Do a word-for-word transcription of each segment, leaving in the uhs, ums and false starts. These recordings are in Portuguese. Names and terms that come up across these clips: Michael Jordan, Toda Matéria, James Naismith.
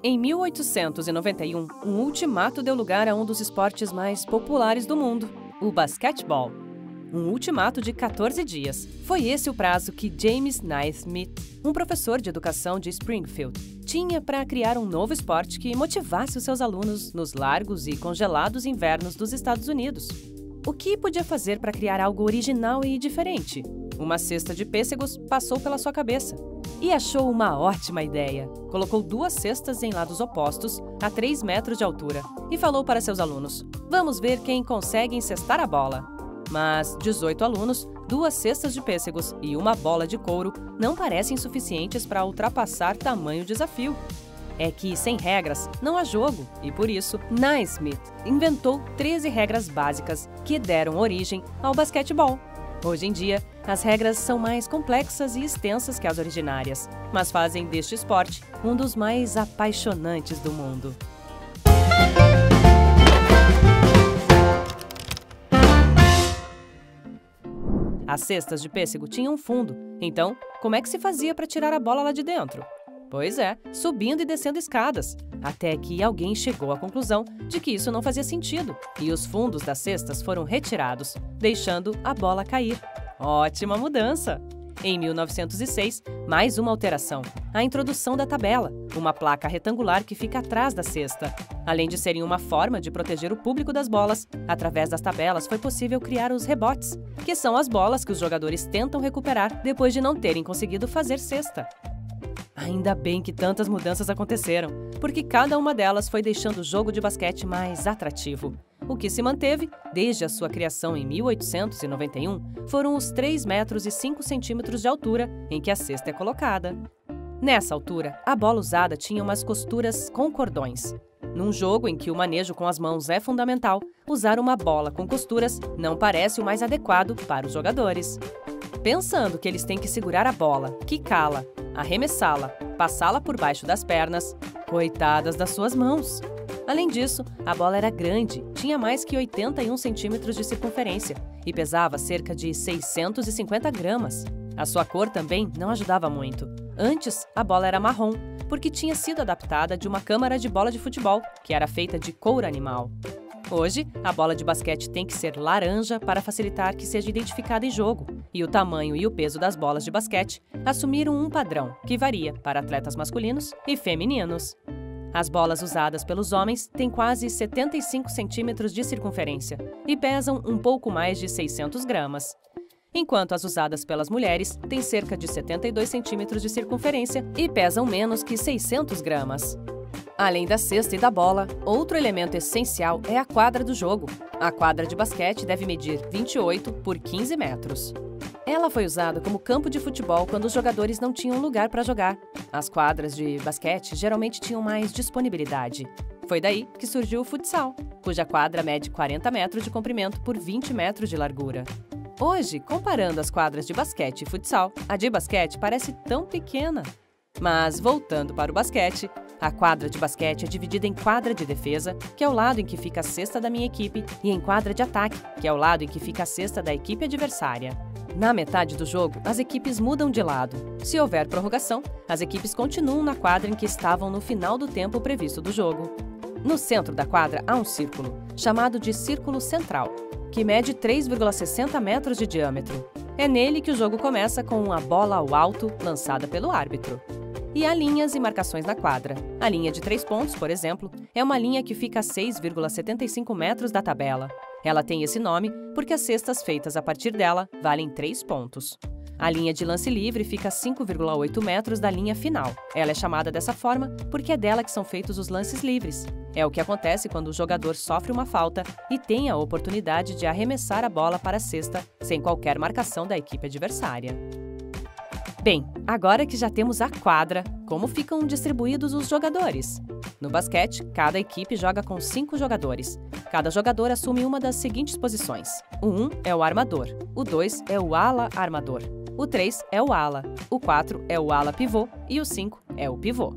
Em mil oitocentos e noventa e um, um ultimato deu lugar a um dos esportes mais populares do mundo, o basquetebol. Um ultimato de quatorze dias. Foi esse o prazo que James Naismith, um professor de educação de Springfield, tinha para criar um novo esporte que motivasse os seus alunos nos largos e congelados invernos dos Estados Unidos. O que podia fazer para criar algo original e diferente? Uma cesta de pêssegos passou pela sua cabeça. E achou uma ótima ideia. Colocou duas cestas em lados opostos, a três metros de altura, e falou para seus alunos: "Vamos ver quem consegue encestar a bola." Mas dezoito alunos, duas cestas de pêssegos e uma bola de couro não parecem suficientes para ultrapassar tamanho desafio. É que sem regras não há jogo, e por isso Naismith inventou treze regras básicas que deram origem ao basquetebol. Hoje em dia, as regras são mais complexas e extensas que as originárias, mas fazem deste esporte um dos mais apaixonantes do mundo. As cestas de pêssego tinham fundo, então como é que se fazia para tirar a bola lá de dentro? Pois é, subindo e descendo escadas, até que alguém chegou à conclusão de que isso não fazia sentido, e os fundos das cestas foram retirados, deixando a bola cair. Ótima mudança! Em mil novecentos e seis, mais uma alteração, a introdução da tabela, uma placa retangular que fica atrás da cesta. Além de serem uma forma de proteger o público das bolas, através das tabelas foi possível criar os rebotes, que são as bolas que os jogadores tentam recuperar depois de não terem conseguido fazer cesta. Ainda bem que tantas mudanças aconteceram, porque cada uma delas foi deixando o jogo de basquete mais atrativo. O que se manteve, desde a sua criação em mil oitocentos e noventa e um, foram os três metros e cinco centímetros de altura em que a cesta é colocada. Nessa altura, a bola usada tinha umas costuras com cordões. Num jogo em que o manejo com as mãos é fundamental, usar uma bola com costuras não parece o mais adequado para os jogadores. Pensando que eles têm que segurar a bola, quicá-la, arremessá-la, passá-la por baixo das pernas, coitadas das suas mãos. Além disso, a bola era grande, tinha mais que oitenta e um centímetros de circunferência e pesava cerca de seiscentos e cinquenta gramas. A sua cor também não ajudava muito. Antes, a bola era marrom, porque tinha sido adaptada de uma câmara de bola de futebol, que era feita de couro animal. Hoje, a bola de basquete tem que ser laranja para facilitar que seja identificada em jogo, e o tamanho e o peso das bolas de basquete assumiram um padrão, que varia para atletas masculinos e femininos. As bolas usadas pelos homens têm quase setenta e cinco centímetros de circunferência e pesam um pouco mais de seiscentas gramas, enquanto as usadas pelas mulheres têm cerca de setenta e dois centímetros de circunferência e pesam menos que seiscentas gramas. Além da cesta e da bola, outro elemento essencial é a quadra do jogo. A quadra de basquete deve medir vinte e oito por quinze metros. Ela foi usada como campo de futebol quando os jogadores não tinham lugar para jogar. As quadras de basquete geralmente tinham mais disponibilidade. Foi daí que surgiu o futsal, cuja quadra mede quarenta metros de comprimento por vinte metros de largura. Hoje, comparando as quadras de basquete e futsal, a de basquete parece tão pequena. Mas, voltando para o basquete, a quadra de basquete é dividida em quadra de defesa, que é o lado em que fica a cesta da minha equipe, e em quadra de ataque, que é o lado em que fica a cesta da equipe adversária. Na metade do jogo, as equipes mudam de lado. Se houver prorrogação, as equipes continuam na quadra em que estavam no final do tempo previsto do jogo. No centro da quadra há um círculo, chamado de círculo central, que mede três vírgula sessenta metros de diâmetro. É nele que o jogo começa com uma bola ao alto lançada pelo árbitro. E há linhas e marcações na quadra. A linha de três pontos, por exemplo, é uma linha que fica a seis vírgula setenta e cinco metros da tabela. Ela tem esse nome porque as cestas feitas a partir dela valem três pontos. A linha de lance livre fica a cinco vírgula oito metros da linha final. Ela é chamada dessa forma porque é dela que são feitos os lances livres. É o que acontece quando o jogador sofre uma falta e tem a oportunidade de arremessar a bola para a cesta sem qualquer marcação da equipe adversária. Bem, agora que já temos a quadra, como ficam distribuídos os jogadores? No basquete, cada equipe joga com cinco jogadores. Cada jogador assume uma das seguintes posições. O um é o armador, o dois é o ala armador, o três é o ala, o quatro é o ala pivô e o cinco é o pivô.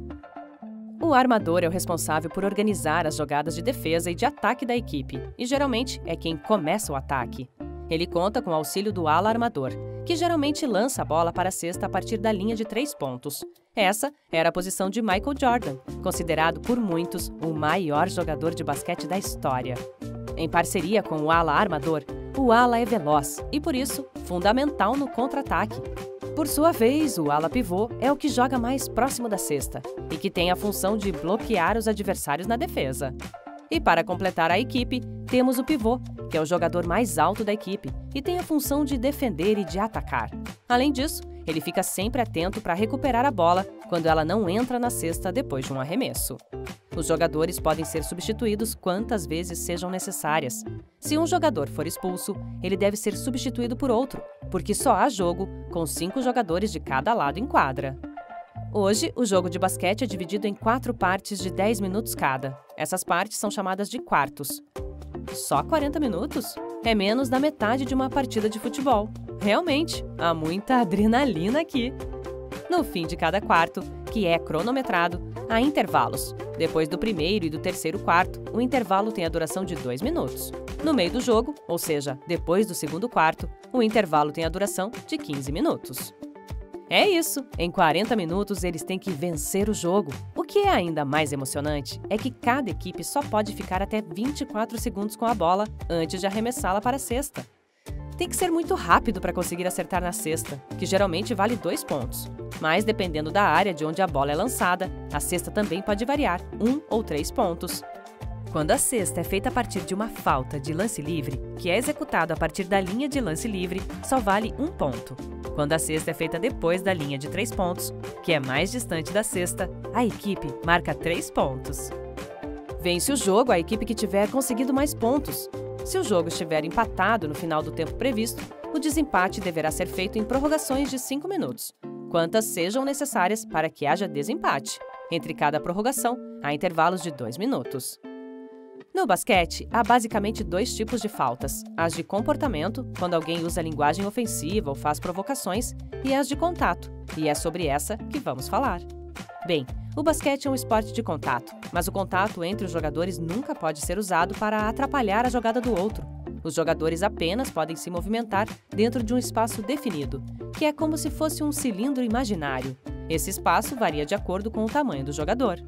O armador é o responsável por organizar as jogadas de defesa e de ataque da equipe, e geralmente é quem começa o ataque. Ele conta com o auxílio do ala armador, que geralmente lança a bola para a cesta a partir da linha de três pontos. Essa era a posição de Michael Jordan, considerado por muitos o maior jogador de basquete da história. Em parceria com o ala armador, o ala é veloz e, por isso, fundamental no contra-ataque. Por sua vez, o ala pivô é o que joga mais próximo da cesta e que tem a função de bloquear os adversários na defesa. E para completar a equipe, temos o pivô, que é o jogador mais alto da equipe e tem a função de defender e de atacar. Além disso, ele fica sempre atento para recuperar a bola quando ela não entra na cesta depois de um arremesso. Os jogadores podem ser substituídos quantas vezes sejam necessárias. Se um jogador for expulso, ele deve ser substituído por outro, porque só há jogo com cinco jogadores de cada lado em quadra. Hoje, o jogo de basquete é dividido em quatro partes de dez minutos cada. Essas partes são chamadas de quartos. Só quarenta minutos? É menos da metade de uma partida de futebol. Realmente, há muita adrenalina aqui. No fim de cada quarto, que é cronometrado, há intervalos. Depois do primeiro e do terceiro quarto, o intervalo tem a duração de dois minutos. No meio do jogo, ou seja, depois do segundo quarto, o intervalo tem a duração de quinze minutos. É isso! Em quarenta minutos, eles têm que vencer o jogo. O que é ainda mais emocionante é que cada equipe só pode ficar até vinte e quatro segundos com a bola antes de arremessá-la para a cesta. Tem que ser muito rápido para conseguir acertar na cesta, que geralmente vale dois pontos. Mas dependendo da área de onde a bola é lançada, a cesta também pode variar um ou três pontos. Quando a cesta é feita a partir de uma falta de lance livre, que é executado a partir da linha de lance livre, só vale um ponto. Quando a cesta é feita depois da linha de três pontos, que é mais distante da cesta, a equipe marca três pontos. Vence o jogo a equipe que tiver conseguido mais pontos. Se o jogo estiver empatado no final do tempo previsto, o desempate deverá ser feito em prorrogações de cinco minutos, quantas sejam necessárias para que haja desempate. Entre cada prorrogação, há intervalos de dois minutos. No basquete, há basicamente dois tipos de faltas, as de comportamento, quando alguém usa linguagem ofensiva ou faz provocações, e as de contato, e é sobre essa que vamos falar. Bem, o basquete é um esporte de contato, mas o contato entre os jogadores nunca pode ser usado para atrapalhar a jogada do outro. Os jogadores apenas podem se movimentar dentro de um espaço definido, que é como se fosse um cilindro imaginário. Esse espaço varia de acordo com o tamanho do jogador.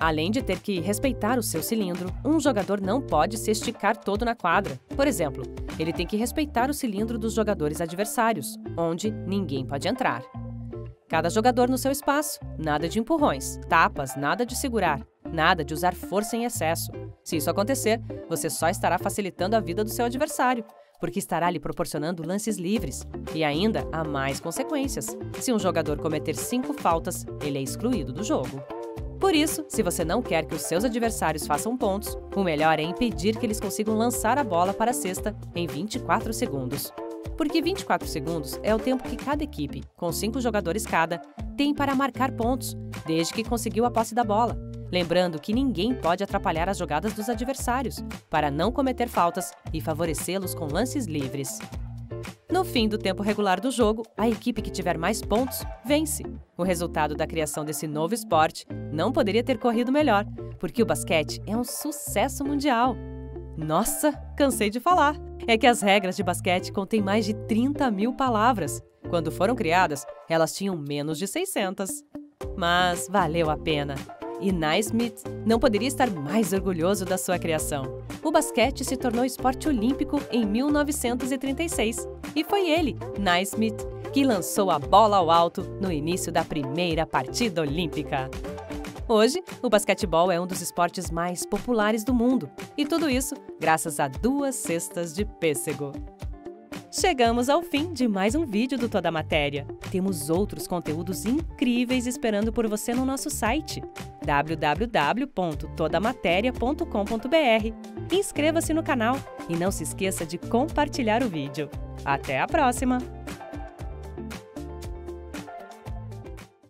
Além de ter que respeitar o seu cilindro, um jogador não pode se esticar todo na quadra. Por exemplo, ele tem que respeitar o cilindro dos jogadores adversários, onde ninguém pode entrar. Cada jogador no seu espaço, nada de empurrões, tapas, nada de segurar, nada de usar força em excesso. Se isso acontecer, você só estará facilitando a vida do seu adversário, porque estará lhe proporcionando lances livres. E ainda há mais consequências. Se um jogador cometer cinco faltas, ele é excluído do jogo. Por isso, se você não quer que os seus adversários façam pontos, o melhor é impedir que eles consigam lançar a bola para a cesta em vinte e quatro segundos. Porque vinte e quatro segundos é o tempo que cada equipe, com cinco jogadores cada, tem para marcar pontos, desde que conseguiu a posse da bola. Lembrando que ninguém pode atrapalhar as jogadas dos adversários, para não cometer faltas e favorecê-los com lances livres. No fim do tempo regular do jogo, a equipe que tiver mais pontos vence. O resultado da criação desse novo esporte não poderia ter corrido melhor, porque o basquete é um sucesso mundial. Nossa, cansei de falar! É que as regras de basquete contêm mais de trinta mil palavras. Quando foram criadas, elas tinham menos de seiscentas. Mas valeu a pena! E Naismith não poderia estar mais orgulhoso da sua criação. O basquete se tornou esporte olímpico em mil novecentos e trinta e seis e foi ele, Naismith, que lançou a bola ao alto no início da primeira partida olímpica. Hoje, o basquetebol é um dos esportes mais populares do mundo e tudo isso graças a duas cestas de pêssego. Chegamos ao fim de mais um vídeo do Toda Matéria. Temos outros conteúdos incríveis esperando por você no nosso site w w w ponto toda matéria ponto com ponto b r. Inscreva-se no canal e não se esqueça de compartilhar o vídeo. Até a próxima!